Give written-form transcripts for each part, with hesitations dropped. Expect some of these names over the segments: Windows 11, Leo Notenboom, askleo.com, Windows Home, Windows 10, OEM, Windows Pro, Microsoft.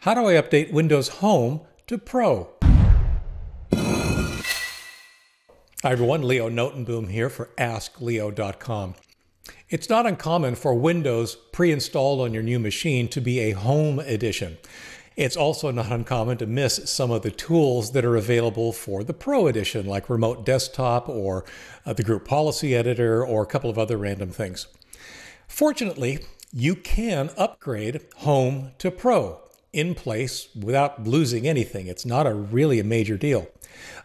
How do I update Windows Home to Pro? Hi everyone, Leo Notenboom here for askleo.com. It's not uncommon for Windows pre-installed on your new machine to be a Home edition. It's also not uncommon to miss some of the tools that are available for the Pro edition, like Remote Desktop or the Group Policy Editor or a couple of other random things. Fortunately, you can upgrade Home to Pro in place without losing anything. It's not really a major deal.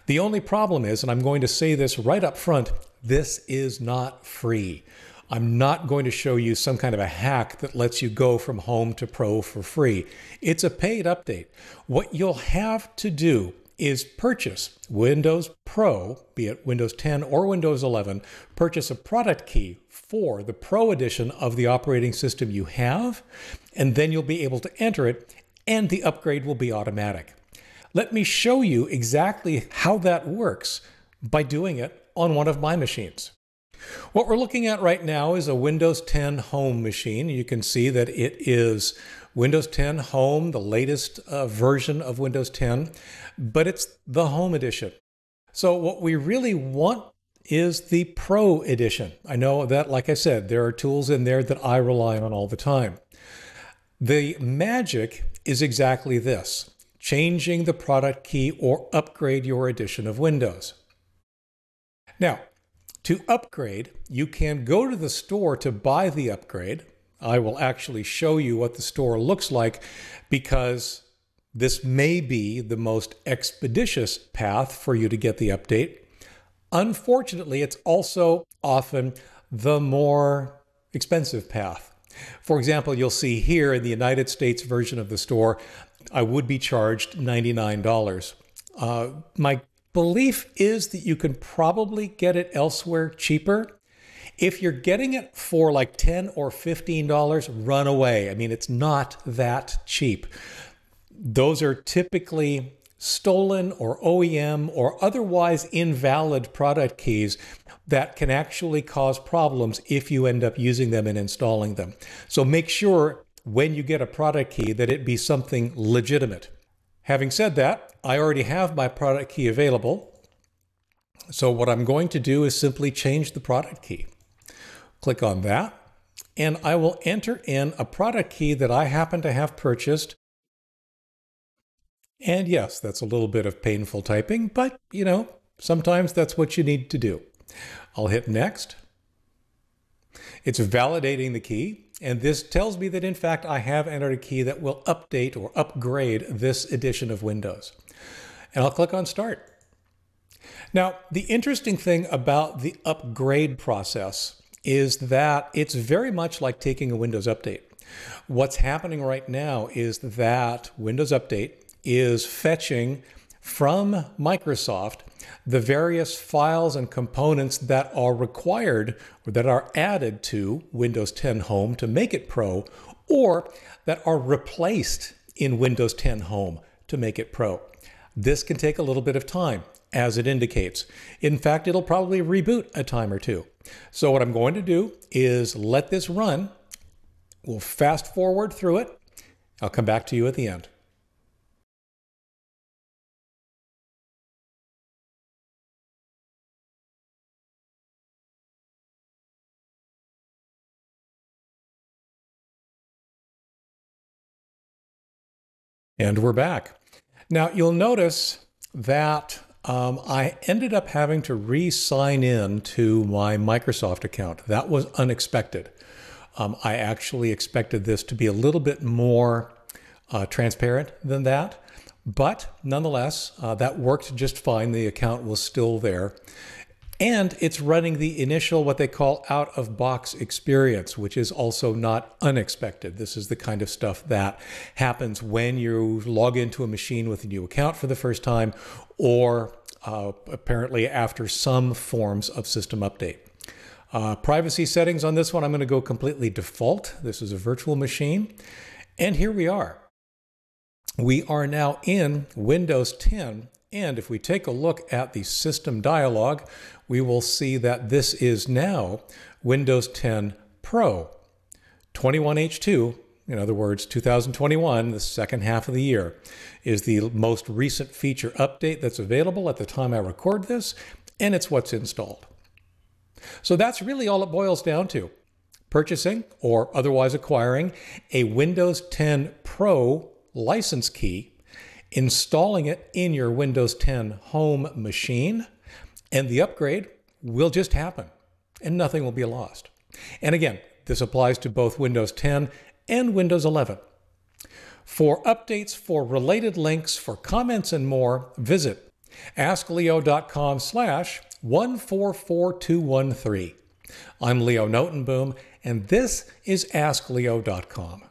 The only problem is, and I'm going to say this right up front, this is not free. I'm not going to show you some kind of a hack that lets you go from Home to Pro for free. It's a paid update. What you'll have to do is purchase Windows Pro, be it Windows 10 or Windows 11, purchase a product key for the Pro edition of the operating system you have, and then you'll be able to enter it, and the upgrade will be automatic. Let me show you exactly how that works by doing it on one of my machines. What we're looking at right now is a Windows 10 Home machine. You can see that it is Windows 10 Home, the latest version of Windows 10, but it's the Home edition. So what we really want is the Pro edition. I know that, like I said, there are tools in there that I rely on all the time. The magic is exactly this: changing the product key or upgrade your edition of Windows. Now, to upgrade, you can go to the store to buy the upgrade. I will actually show you what the store looks like, because this may be the most expeditious path for you to get the update. Unfortunately, it's also often the more expensive path. For example, you'll see here in the United States version of the store, I would be charged $99. My belief is that you can probably get it elsewhere cheaper. If you're getting it for like $10 or $15, run away. I mean, it's not that cheap. Those are typically stolen or OEM or otherwise invalid product keys that can actually cause problems if you end up using them and installing them. So make sure when you get a product key that it be something legitimate. Having said that, I already have my product key available. So what I'm going to do is simply change the product key. Click on that, and I will enter in a product key that I happen to have purchased. And yes, that's a little bit of painful typing, but you know, sometimes that's what you need to do. I'll hit next. It's validating the key, and this tells me that in fact I have entered a key that will update or upgrade this edition of Windows. And I'll click on Start. Now, the interesting thing about the upgrade process is that it's very much like taking a Windows update. What's happening right now is that Windows Update is fetching from Microsoft the various files and components that are required or that are added to Windows 10 Home to make it Pro, or that are replaced in Windows 10 Home to make it Pro. This can take a little bit of time, as it indicates. In fact, it'll probably reboot a time or two. So what I'm going to do is let this run. We'll fast forward through it. I'll come back to you at the end. And we're back. Now, you'll notice that I ended up having to re-sign in to my Microsoft account. That was unexpected. I actually expected this to be a little bit more transparent than that. But nonetheless, that worked just fine. The account was still there. And it's running the initial, what they call out-of-box experience, which is also not unexpected. This is the kind of stuff that happens when you log into a machine with a new account for the first time, or apparently after some forms of system update. Privacy settings on this one, I'm going to go completely default. This is a virtual machine. And here we are. We are now in Windows 10. And if we take a look at the system dialog, we will see that this is now Windows 10 Pro, 21H2 In other words, 2021, the second half of the year, is the most recent feature update that's available at the time I record this, and it's what's installed. So that's really all it boils down to. Purchasing or otherwise acquiring a Windows 10 Pro license key, installing it in your Windows 10 home machine, and the upgrade will just happen and nothing will be lost. And again, this applies to both Windows 10 and Windows 11. For updates, for related links, for comments and more, visit askleo.com/144213. I'm Leo Notenboom, and this is askleo.com.